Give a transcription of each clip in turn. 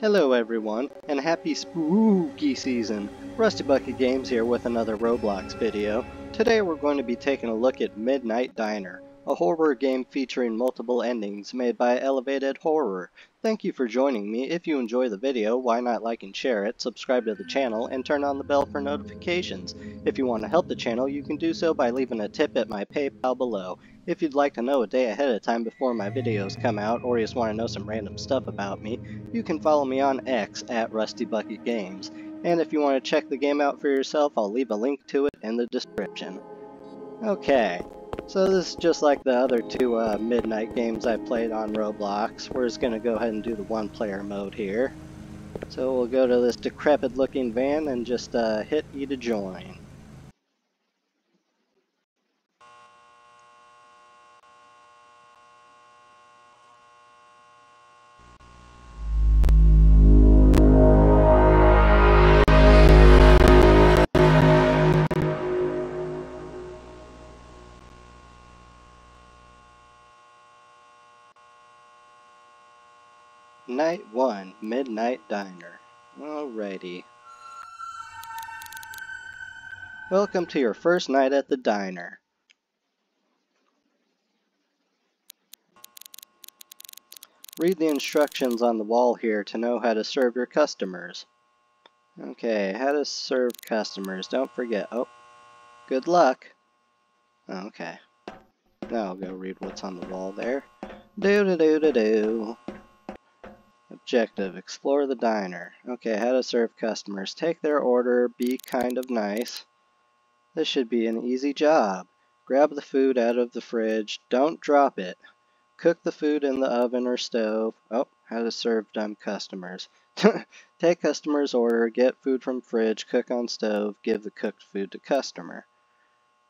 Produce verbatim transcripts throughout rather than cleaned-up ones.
Hello everyone, and happy spooky season! Rusty Bucket Games here with another Roblox video. Today we're going to be taking a look at Midnight Diner, a horror game featuring multiple endings made by Elevated Horror. Thank you for joining me. If you enjoy the video, why not like and share it, subscribe to the channel, and turn on the bell for notifications. If you want to help the channel, you can do so by leaving a tip at my PayPal below. If you'd like to know a day ahead of time before my videos come out, or you just want to know some random stuff about me, you can follow me on X at Rusty Bucket Games. And if you want to check the game out for yourself, I'll leave a link to it in the description. Okay, so this is just like the other two uh, Midnight games I played on Roblox. We're just going to go ahead and do the one player mode here. So we'll go to this decrepit looking van and just uh, hit E to join. Night one, Midnight Diner. Alrighty. Welcome to your first night at the diner. Read the instructions on the wall here to know how to serve your customers. Okay, how to serve customers. Don't forget. Oh, good luck. Okay. Now I'll go read what's on the wall there. Do-do-do-do-do. Objective, explore the diner. Okay, how to serve customers. Take their order, be kind of nice. This should be an easy job. Grab the food out of the fridge, don't drop it. Cook the food in the oven or stove. Oh, how to serve dumb customers. Take customer's order, get food from fridge, cook on stove, give the cooked food to customer.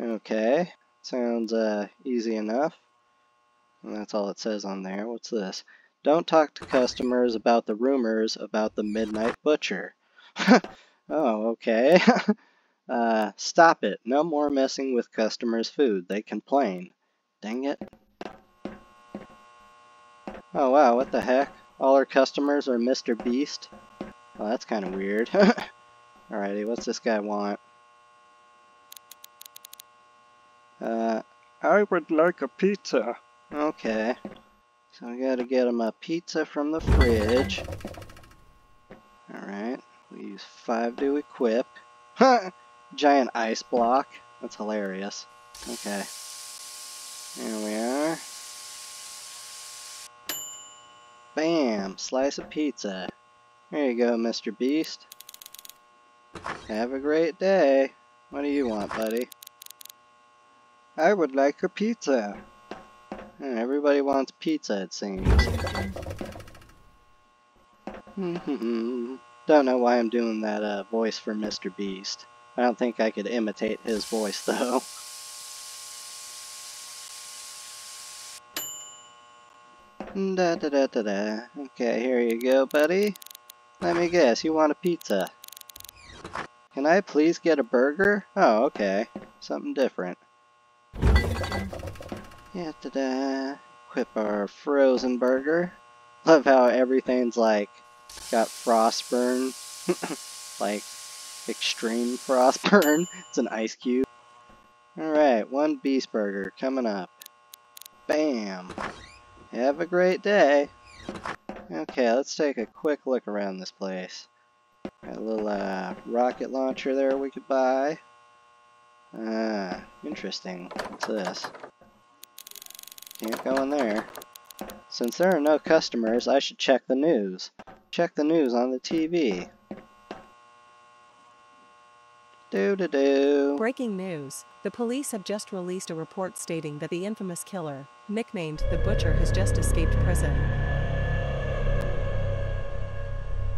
Okay, sounds uh, easy enough. And that's all it says on there. What's this? Don't talk to customers about the rumors about the Midnight Butcher. Oh, okay. uh, stop it. No more messing with customers' food. They complain. Dang it. Oh, wow, what the heck? All our customers are Mister Beast? Well, that's kind of weird. Alrighty, what's this guy want? Uh, I would like a pizza. Okay. So we gotta get him a pizza from the fridge. Alright, we use five to equip. Giant ice block. That's hilarious. Okay. There we are. Bam! Slice of pizza. There you go, Mister Beast. Have a great day. What do you want, buddy? I would like a pizza. Everybody wants pizza, it seems. Don't know why I'm doing that uh, voice for Mister Beast. I don't think I could imitate his voice, though. da, da, da, da, da. Okay, here you go, buddy. Let me guess, you want a pizza. Can I please get a burger? Oh, okay. Something different. Yeah, da-da. Equip our frozen burger. Love how everything's like got frostburn. Like extreme frostburn. It's an ice cube. Alright, one beast burger coming up. Bam! Have a great day! Okay, let's take a quick look around this place. Got a little uh, rocket launcher there we could buy. Ah, interesting. What's this? Can't go in there. Since there are no customers, I should check the news. Check the news on the T V. Do do do. Breaking news. The police have just released a report stating that the infamous killer, nicknamed the Butcher, has just escaped prison.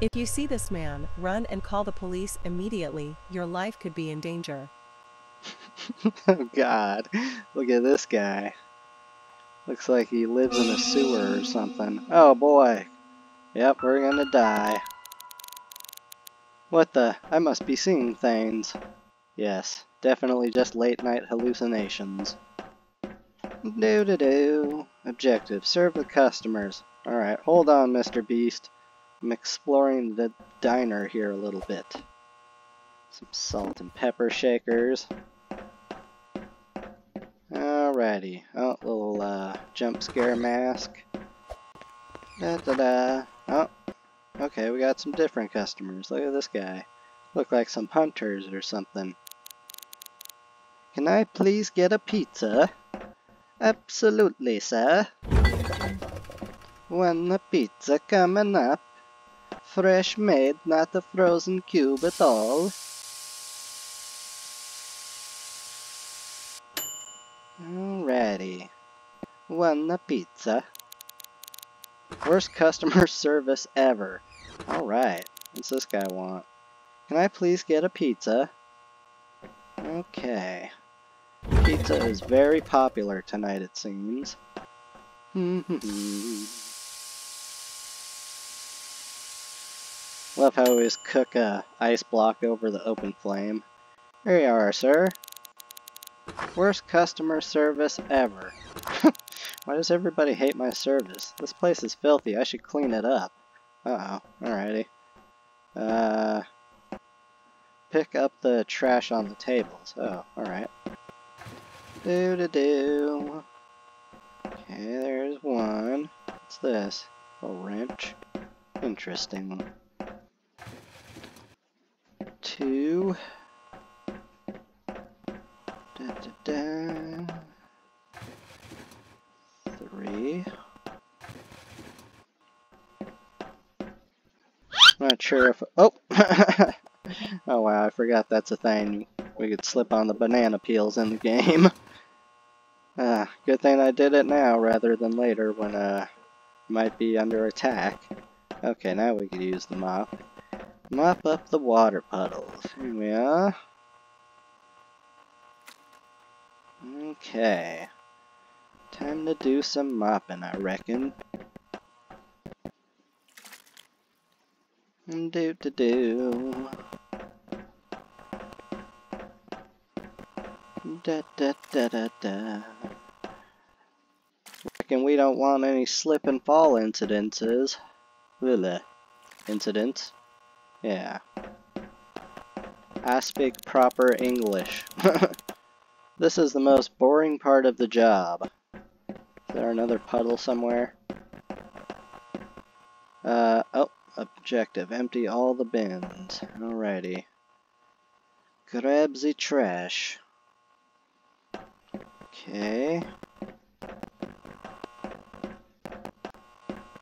If you see this man, run and call the police immediately. Your life could be in danger. Oh God. Look at this guy. Looks like he lives in a sewer or something. Oh boy. Yep, we're gonna die. What the? I must be seeing things. Yes, definitely just late night hallucinations. Do do do. Objective, serve the customers. Alright, hold on, Mister Beast. I'm exploring the diner here a little bit. Some salt and pepper shakers. Alrighty. Oh, little uh, jump scare mask. Da da da. Oh, okay, we got some different customers. Look at this guy. Look like some hunters or something. Can I please get a pizza? Absolutely, sir. One pizza coming up. Fresh made, not a frozen cube at all. Alrighty. One pizza. Worst customer service ever. Alright. What's this guy want? Can I please get a pizza? Okay. Pizza is very popular tonight, it seems. Love how we always cook a ice block over the open flame. Here you are, sir. Worst customer service ever. Why does everybody hate my service? This place is filthy. I should clean it up. Uh-oh. Alrighty. Uh... Pick up the trash on the tables. Oh, alright. Do do do. Okay, there's one. What's this? A wrench. Interesting. Two. Da da da. Three. Not sure if. Oh! Oh wow, I forgot that's a thing. We could slip on the banana peels in the game. Ah, good thing I did it now rather than later when uh might be under attack. Okay, now we could use the mop. Mop up the water puddles. Here we are. Okay. Time to do some mopping, I reckon. Do to do. Da da da da da. Reckon we don't want any slip and fall incidences. Lila. Incidents? Yeah. I speak proper English. This is the most boring part of the job. Is there another puddle somewhere? Uh, oh. Objective. Empty all the bins. Alrighty. Grab the trash. Okay.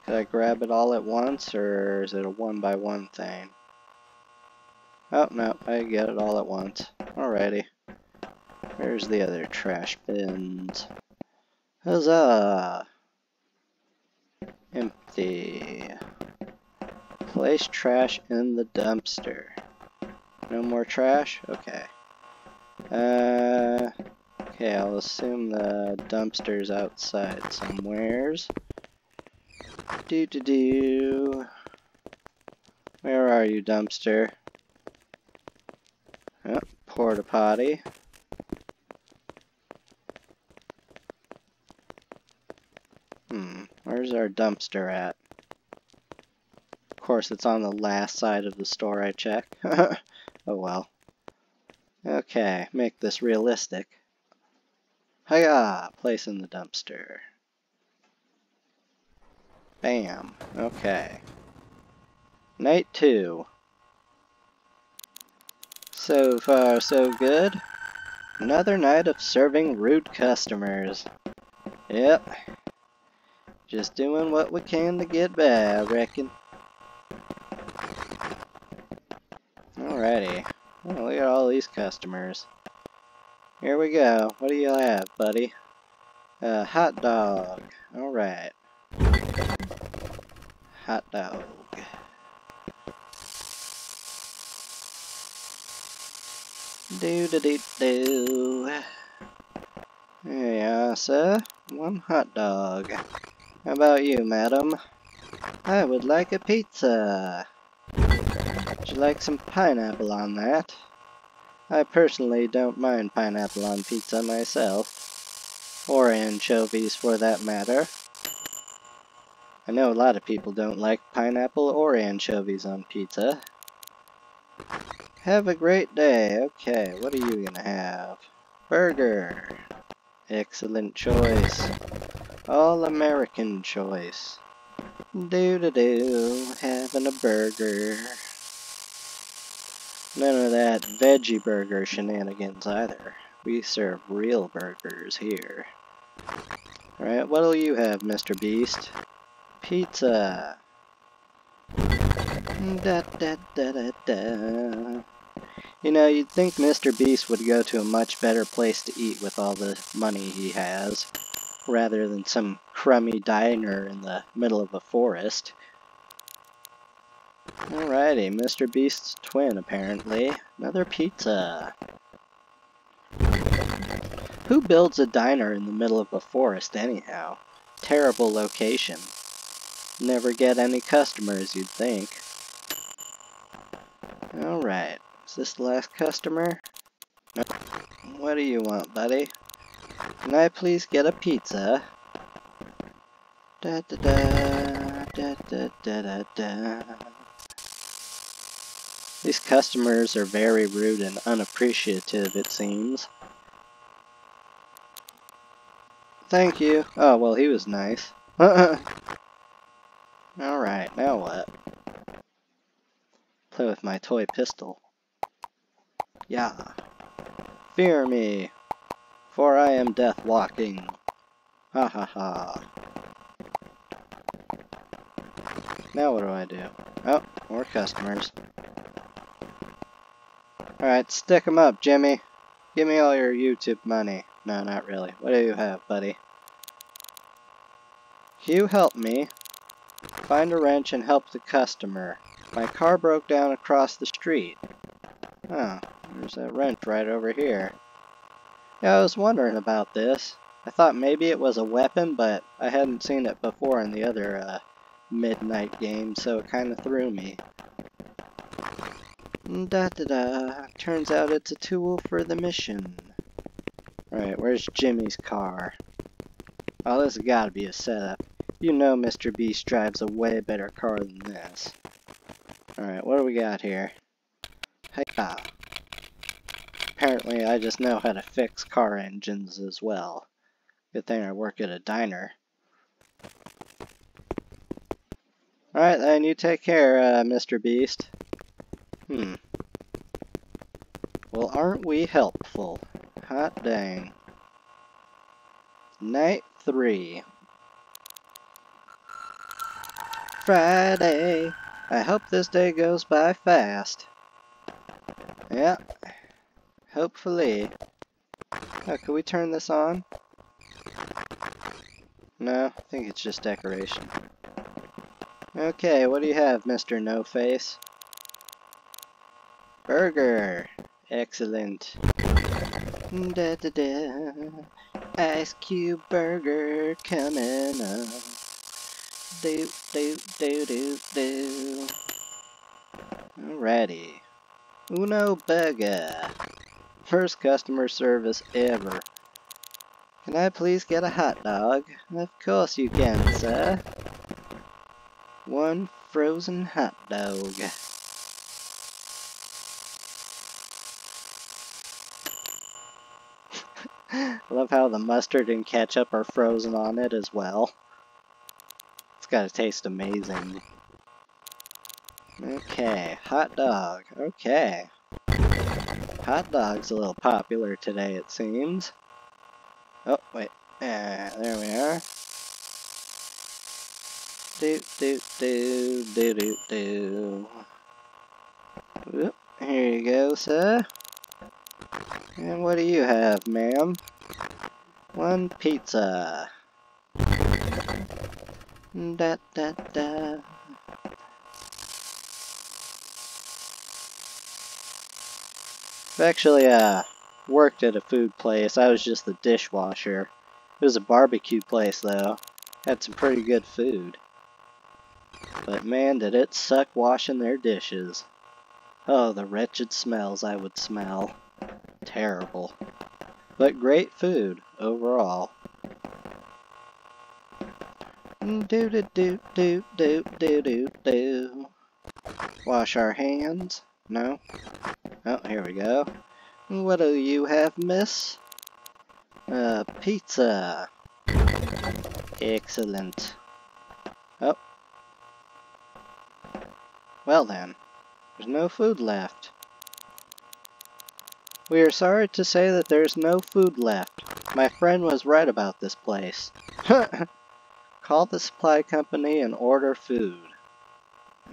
Could I grab it all at once, or is it a one by one thing? Oh, no, I get it all at once. Alrighty. Here's the other trash bins. Huzzah! Empty. Place trash in the dumpster. No more trash? Okay. Uh... Okay, I'll assume the dumpster's outside somewheres. Do do do. Where are you, dumpster? Oh, porta potty. Hmm, where's our dumpster at? Of course, it's on the last side of the store I check. Oh well. Okay, make this realistic. Hiya! Place in the dumpster. Bam. Okay. Night two. So far, so good. Another night of serving rude customers. Yep. Just doing what we can to get by, I reckon. Alrighty. Well, look at all these customers. Here we go. What do you have, buddy? A uh, hot dog. Alright. Hot dog. Do do do do. There you are, sir. One hot dog. How about you, madam? I would like a pizza. Would you like some pineapple on that? I personally don't mind pineapple on pizza myself, or anchovies for that matter. I know a lot of people don't like pineapple or anchovies on pizza. Have a great day. Okay, what are you gonna have? Burger. Excellent choice. All-American choice. Doo-doo-doo, having a burger. None of that veggie burger shenanigans either. We serve real burgers here. Alright, what'll you have, Mister Beast? Pizza. Da, da, da, da, da. You know, you'd think Mister Beast would go to a much better place to eat with all the money he has, rather than some crummy diner in the middle of a forest. Alrighty, Mister Beast's twin, apparently. Another pizza. Who builds a diner in the middle of a forest, anyhow? Terrible location. Never get any customers, you'd think. Alright, is this the last customer? Nope. What do you want, buddy? Can I please get a pizza? Da da da da da da da da. These customers are very rude and unappreciative, it seems. Thank you. Oh, well, he was nice. Uh-uh. Alright, now what? Play with my toy pistol. Yeah. Fear me, for I am death walking. Ha ha ha. Now what do I do? Oh, more customers. Alright, stick 'em up, Jimmy. Give me all your YouTube money. No, not really. What do you have, buddy? You help me. Find a wrench and help the customer. My car broke down across the street. Oh, there's that wrench right over here. Yeah, I was wondering about this. I thought maybe it was a weapon, but I hadn't seen it before in the other uh, Midnight game, so it kind of threw me. Da da da. Turns out it's a tool for the mission. Alright, where's Jimmy's car? Oh, this has got to be a setup. You know Mister Beast drives a way better car than this. Alright, what do we got here? Hey-ya. Apparently I just know how to fix car engines as well. Good thing I work at a diner. Alright then, you take care, uh, Mister Beast. Hmm. Well, aren't we helpful? Hot dang. Night three. Friday. I hope this day goes by fast. Yeah. Hopefully. Oh, can we turn this on? No, I think it's just decoration. Okay, what do you have, Mister No Face? Burger. Excellent. Da da da. Ice Cube Burger coming up. Do, do, do, do, do. Alrighty. Uno Burger. First customer service ever. Can I please get a hot dog? Of course you can, sir. One frozen hot dog. I love how the mustard and ketchup are frozen on it as well. Gotta taste amazing. Okay, hot dog. Okay. Hot dog's a little popular today, it seems. Oh, wait. Ah, there we are. Do, do, do, do, do, do. Oop, here you go, sir. And what do you have, ma'am? One pizza. Da da da. I've actually uh, worked at a food place. I was just the dishwasher. It was a barbecue place though. Had some pretty good food. But man, did it suck washing their dishes. Oh, the wretched smells I would smell. Terrible. But great food overall. Do do do do do do do do. Wash our hands. No. Oh, here we go. What do you have, miss? Uh, pizza. Excellent. Oh. Well then, there's no food left. We are sorry to say that there's no food left. My friend was right about this place. Call the supply company and order food.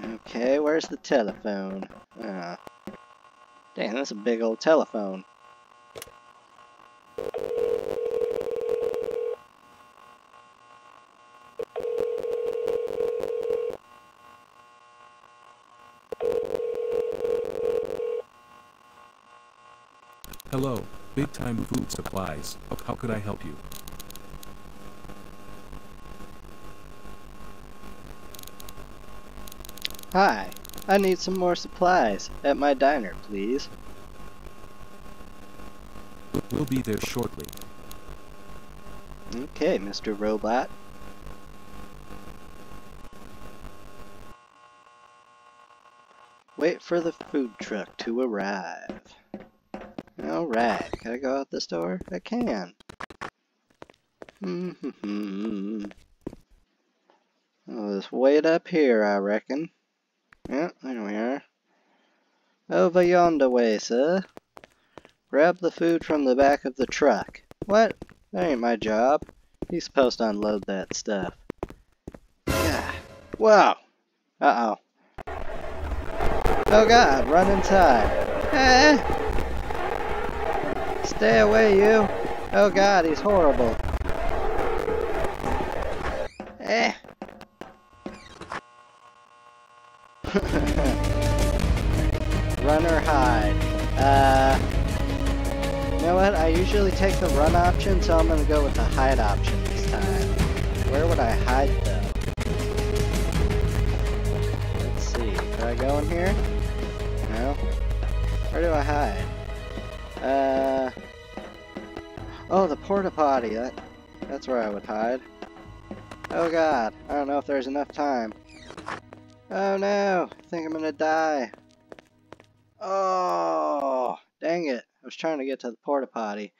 Okay, where's the telephone? Uh, damn, that's a big old telephone. Hello, Big Time Food Supplies. How could I help you? Hi, I need some more supplies at my diner, please. We'll be there shortly. Okay, Mister Robot. Wait for the food truck to arrive. Alright, can I go out this door? I can. Mm-hmm. I'll just wait up here, I reckon. Yeah, there we are. Over yonder way, sir. Grab the food from the back of the truck. What? That ain't my job. He's supposed to unload that stuff. Yeah. Whoa! Uh-oh. Oh god, run inside. Eh? Stay away, you! Oh god, he's horrible. Eh? Run or hide. Uh, you know what? I usually take the run option, so I'm gonna go with the hide option this time. Where would I hide though? Let's see. Do I go in here? No. Where do I hide? Uh. Oh, the porta potty. That, that's where I would hide. Oh god. I don't know if there's enough time. Oh no! I think I'm gonna die. Oh, dang it. I was trying to get to the porta potty.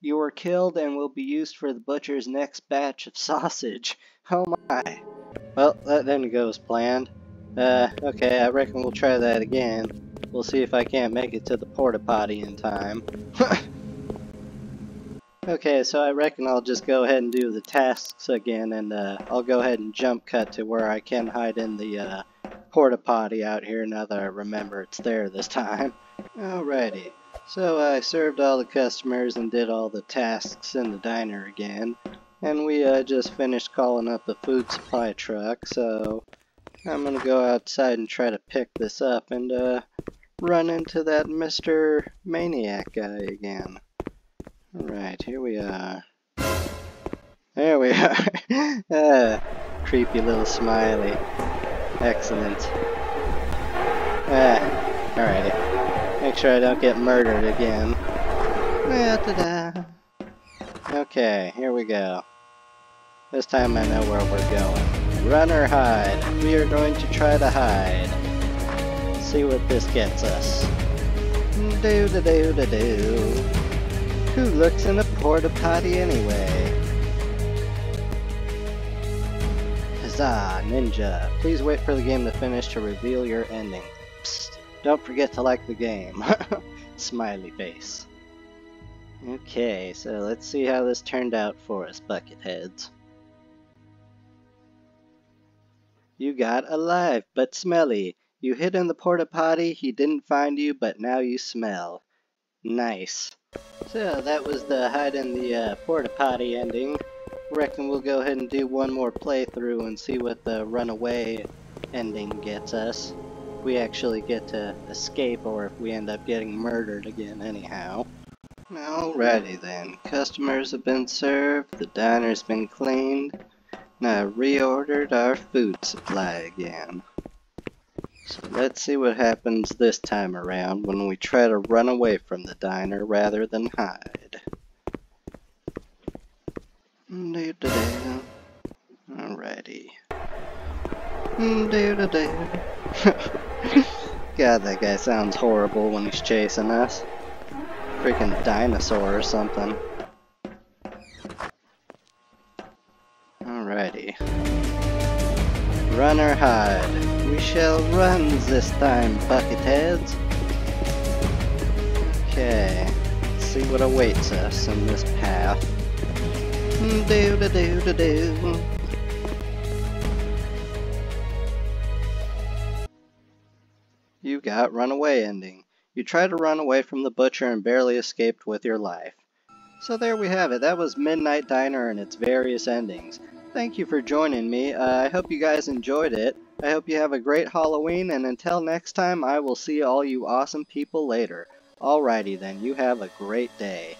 You were killed and will be used for the butcher's next batch of sausage. Oh my. Well, that didn't go as planned. Uh, okay, I reckon we'll try that again. We'll see if I can't make it to the porta potty in time. Okay, so I reckon I'll just go ahead and do the tasks again, and uh, I'll go ahead and jump cut to where I can hide in the, uh, porta potty out here now that I remember it's there this time. Alrighty, so I served all the customers and did all the tasks in the diner again, and we uh, just finished calling up the food supply truck, so I'm gonna go outside and try to pick this up and uh, run into that Mister Maniac guy again. Alright, here we are. There we are. uh, creepy little smiley. Excellent. Ah, alrighty. Make sure I don't get murdered again. Da-da-da. Okay, here we go. This time I know where we're going. Run or hide. We are going to try to hide. Let's see what this gets us. Do-da-do-da-do. Who looks in a porta potty anyway? Huzzah, ninja. Please wait for the game to finish to reveal your ending. Psst, don't forget to like the game. Smiley face. Okay, so let's see how this turned out for us, Bucketheads. You got alive, but smelly. You hid in the porta potty, he didn't find you, but now you smell. Nice. So that was the hide in the uh, porta potty ending. Reckon we'll go ahead and do one more playthrough and see what the runaway ending gets us. If we actually get to escape or if we end up getting murdered again anyhow. Alrighty then, customers have been served, the diner's been cleaned, and I reordered our food supply again. So let's see what happens this time around when we try to run away from the diner rather than hide. Alrighty. already. God, that guy sounds horrible when he's chasing us. Freaking dinosaur or something. Alrighty. Run or hide. We shall run this time, bucketheads. Okay. Let's see what awaits us in this path. Do do do do do. You got runaway ending. You tried to run away from the butcher and barely escaped with your life. So there we have it. That was Midnight Diner and its various endings. Thank you for joining me. Uh, I hope you guys enjoyed it. I hope you have a great Halloween, and until next time, I will see all you awesome people later. Alrighty then, you have a great day.